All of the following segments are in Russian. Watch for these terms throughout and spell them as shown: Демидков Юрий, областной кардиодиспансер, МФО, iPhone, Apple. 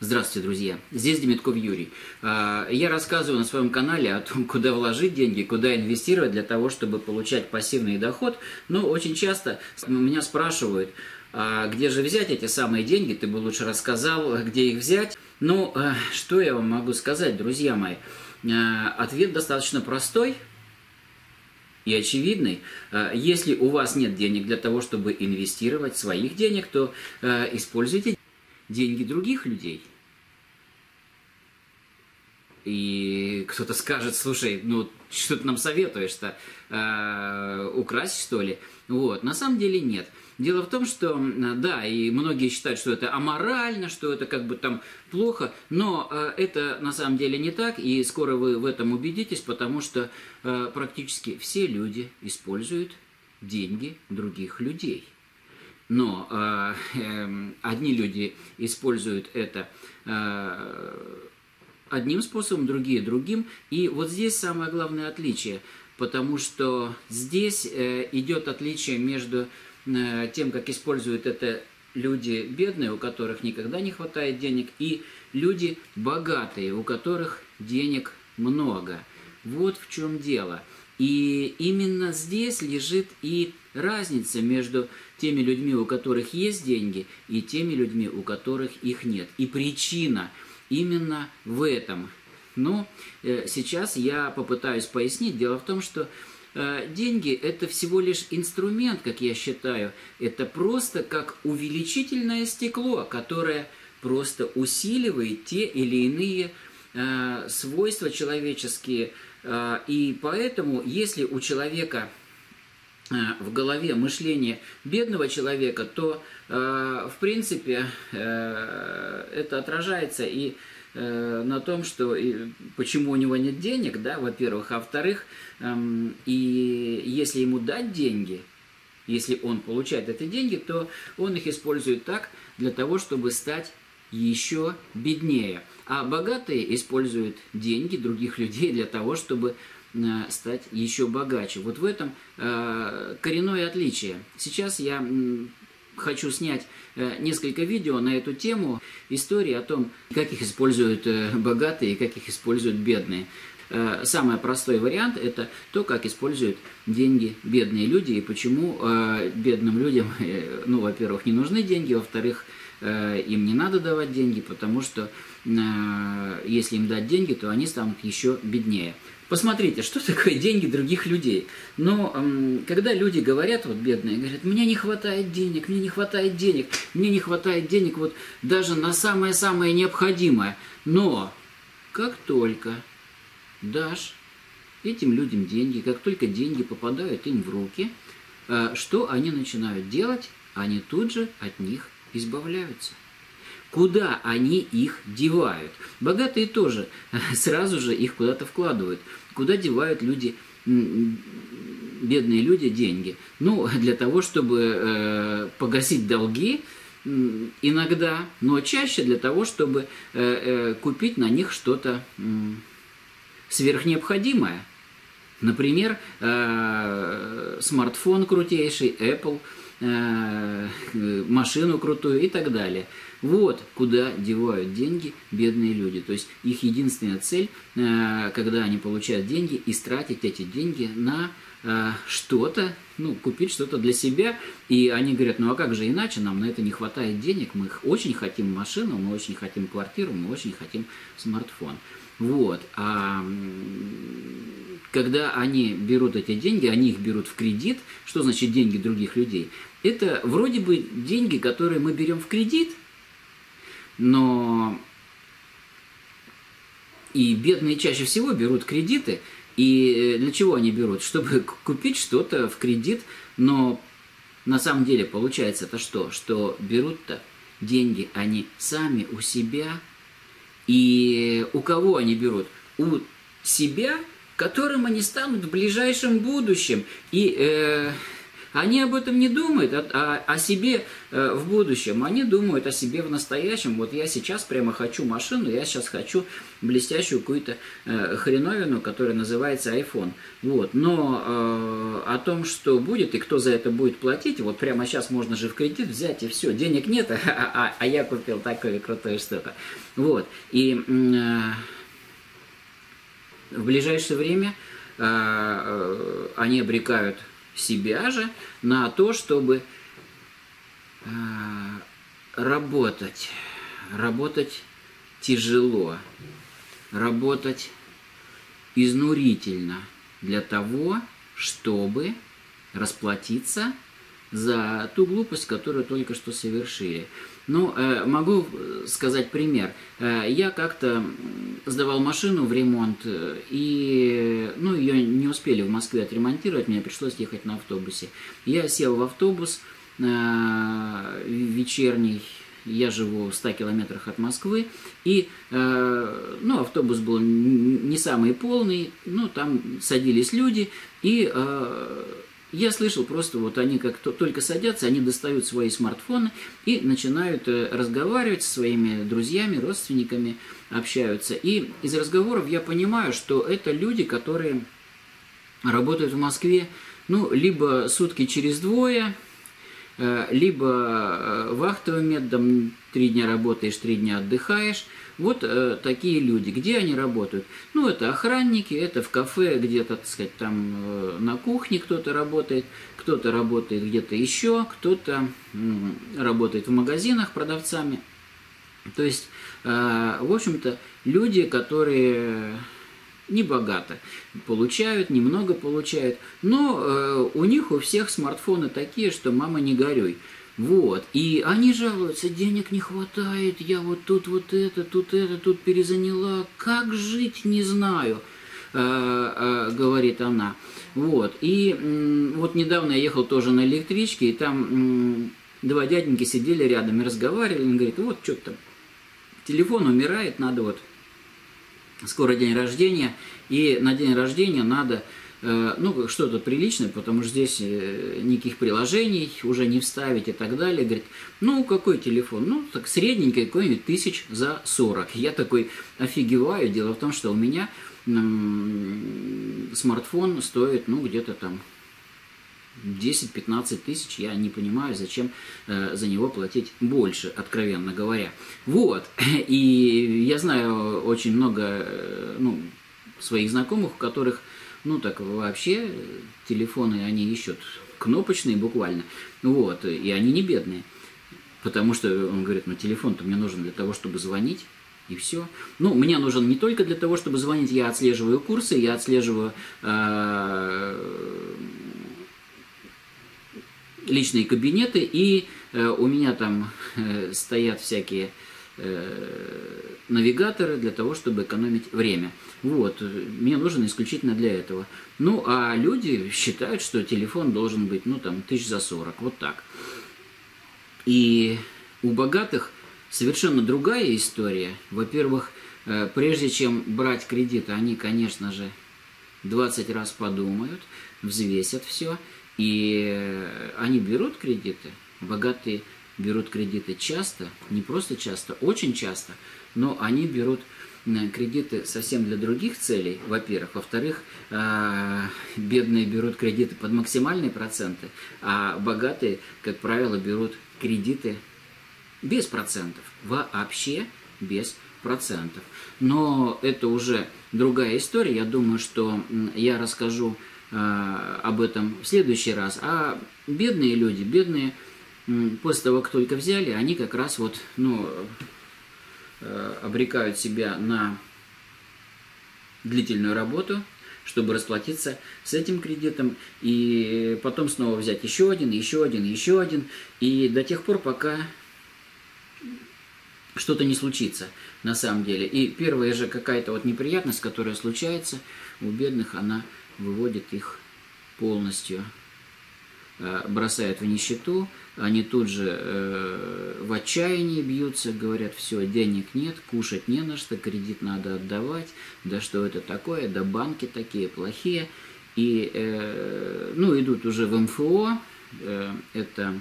Здравствуйте, друзья! Здесь Демидков Юрий. Я рассказываю на своем канале о том, куда вложить деньги, куда инвестировать для того, чтобы получать пассивный доход. Но очень часто меня спрашивают, где же взять эти самые деньги, ты бы лучше рассказал, где их взять. Ну, что я вам могу сказать, друзья мои? Ответ достаточно простой и очевидный. Если у вас нет денег для того, чтобы инвестировать своих денег, то используйте деньги других людей. И кто-то скажет, слушай, ну что ты нам советуешь-то, украсть что ли? Вот, на самом деле нет. Дело в том, что, да, и многие считают, что это аморально, что это как бы там плохо, но это на самом деле не так, и скоро вы в этом убедитесь, потому что практически все люди используют деньги других людей. Но одни люди используют это одним способом, другие другим. И вот здесь самое главное отличие, потому что здесь идет отличие между тем, как используют это люди бедные, у которых никогда не хватает денег, и люди богатые, у которых денег много. Вот в чем дело. И именно здесь лежит и разница между теми людьми, у которых есть деньги, и теми людьми, у которых их нет. И причина именно в этом. Но сейчас я попытаюсь пояснить. Дело в том, что деньги – это всего лишь инструмент, как я считаю. Это просто как увеличительное стекло, которое просто усиливает те или иные свойства человеческие. И поэтому, если у человека в голове мышление бедного человека, то, в принципе, это отражается и на том, что почему у него нет денег, да, во-первых, а во-вторых, и если ему дать деньги, если он получает эти деньги, то он их использует так, для того, чтобы стать еще беднее. А богатые используют деньги других людей для того, чтобы стать еще богаче. Вот в этом коренное отличие. Сейчас я хочу снять несколько видео на эту тему, истории о том, как их используют богатые и как их используют бедные. Самый простой вариант – это то, как используют деньги бедные люди и почему бедным людям, ну, во-первых, не нужны деньги, во-вторых, им не надо давать деньги, потому что если им дать деньги, то они станут еще беднее. Посмотрите, что такое деньги других людей. Но когда люди говорят, вот бедные, говорят, мне не хватает денег, мне не хватает денег, мне не хватает денег вот даже на самое-самое необходимое. Но как только дашь этим людям деньги, как только деньги попадают им в руки, что они начинают делать? Они тут же от них избавляются. Куда они их девают? Богатые тоже сразу же их куда-то вкладывают. Куда девают люди, бедные люди, деньги? Ну, для того, чтобы погасить долги иногда, но чаще для того, чтобы купить на них что-то сверхнеобходимое. Например, смартфон крутейший, Apple, машину крутую и так далее. Вот куда девают деньги бедные люди. То есть их единственная цель, когда они получают деньги, истратить эти деньги на что-то, ну, купить что-то для себя. И они говорят, ну а как же иначе, нам на это не хватает денег, мы очень хотим машину, мы очень хотим квартиру, мы очень хотим смартфон. Вот. А когда они берут эти деньги, они их берут в кредит. Что значит деньги других людей? Это вроде бы деньги, которые мы берем в кредит, но и бедные чаще всего берут кредиты. И для чего они берут? Чтобы купить что-то в кредит. Но на самом деле получается-то что? Что берут-то деньги они сами у себя. И у кого они берут? У себя, которым они станут в ближайшем будущем. И Они об этом не думают, о себе в будущем, они думают о себе в настоящем. Вот я сейчас прямо хочу машину, я сейчас хочу блестящую какую-то хреновину, которая называется iPhone. Вот. Но о том, что будет и кто за это будет платить, вот прямо сейчас можно же в кредит взять и все, денег нет, а я купил такое крутое что-то. Вот. И в ближайшее время они обрекают себя же на то, чтобы работать. Работать тяжело, работать изнурительно для того, чтобы расплатиться за ту глупость, которую только что совершили. Ну, могу сказать пример. Я как-то сдавал машину в ремонт, и ее не успели в Москве отремонтировать, мне пришлось ехать на автобусе. Я сел в автобус вечерний, я живу в 100 километрах от Москвы, и автобус был не самый полный, там садились люди, и... Я слышал просто, вот они как только садятся, они достают свои смартфоны и начинают разговаривать со своими друзьями, родственниками, общаются. И из разговоров я понимаю, что это люди, которые работают в Москве, либо сутки через двое, либо вахтовым методом 3 дня работаешь, 3 дня отдыхаешь. Вот такие люди. Где они работают? Это охранники, это в кафе, где-то, так сказать, там на кухне кто-то работает где-то еще, кто-то работает в магазинах продавцами. То есть, в общем-то, люди, которые... небогато получают, немного получают, но у них у всех смартфоны такие, что мама не горюй. Вот, и они жалуются, денег не хватает, я вот тут тут перезаняла, как жить не знаю, говорит она. Вот, и вот недавно я ехал тоже на электричке, и там два дяденьки сидели рядом и разговаривали, он говорит, вот что-то телефон умирает, надо вот... Скоро день рождения, и на день рождения надо, что-то приличное, потому что здесь никаких приложений уже не вставить и так далее. Говорит, какой телефон? Так средненький, какой-нибудь 40 тысяч. Я такой офигеваю. Дело в том, что у меня смартфон стоит, где-то там 10-15 тысяч, я не понимаю, зачем за него платить больше, откровенно говоря. Вот, и я знаю очень много своих знакомых, у которых, так вообще телефоны, они ищут кнопочные буквально, вот, и они не бедные, потому что, он говорит, телефон-то мне нужен для того, чтобы звонить. И все. Мне нужен не только для того, чтобы звонить, я отслеживаю курсы, я отслеживаю личные кабинеты, и у меня там стоят всякие навигаторы для того, чтобы экономить время. Вот, мне нужен исключительно для этого. А люди считают, что телефон должен быть, 40 тысяч, вот так. И у богатых совершенно другая история. Во-первых, прежде чем брать кредит, они, конечно же, 20 раз подумают, взвесят все. И они берут кредиты, богатые берут кредиты часто, не просто часто, очень часто, но они берут кредиты совсем для других целей, во-первых. Во-вторых, бедные берут кредиты под максимальные проценты, а богатые, как правило, берут кредиты без процентов, вообще без процентов. Но это уже другая история, я думаю, что я расскажу об этом в следующий раз. А бедные люди, бедные после того, как только взяли, они как раз вот, обрекают себя на длительную работу, чтобы расплатиться с этим кредитом, и потом снова взять еще один, еще один, еще один, и до тех пор, пока что-то не случится на самом деле. И первая же какая-то вот неприятность, которая случается у бедных, она выводит их полностью, бросает в нищету, они тут же в отчаянии бьются, говорят, все, денег нет, кушать не на что, кредит надо отдавать, да что это такое, да банки такие плохие, и идут уже в МФО, это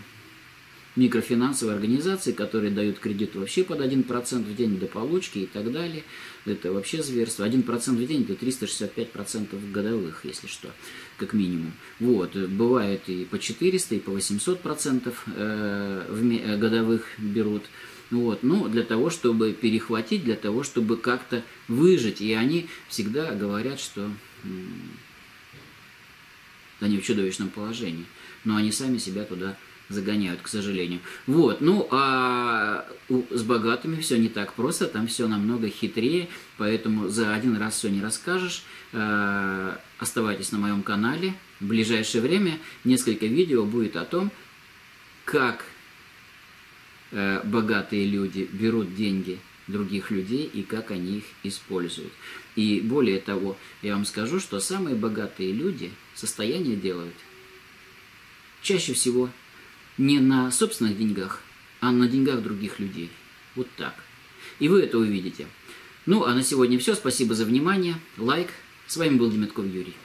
микрофинансовые организации, которые дают кредит вообще под 1% в день до получки и так далее. Это вообще зверство. 1% в день – это 365% годовых, если что, как минимум. Вот. Бывает и по 400, и по 800% годовых берут. Вот. Ну, для того, чтобы перехватить, для того, чтобы как-то выжить. И они всегда говорят, что они в чудовищном положении. Но они сами себя туда загоняют, к сожалению. Вот, ну, а с богатыми все не так просто, там все намного хитрее, поэтому за один раз все не расскажешь. Оставайтесь на моем канале. В ближайшее время несколько видео будет о том, как богатые люди берут деньги других людей и как они их используют. И более того, я вам скажу, что самые богатые люди состояние делают чаще всего не на собственных деньгах, а на деньгах других людей. Вот так. И вы это увидите. Ну, а на сегодня все. Спасибо за внимание. Лайк. С вами был Демидков Юрий.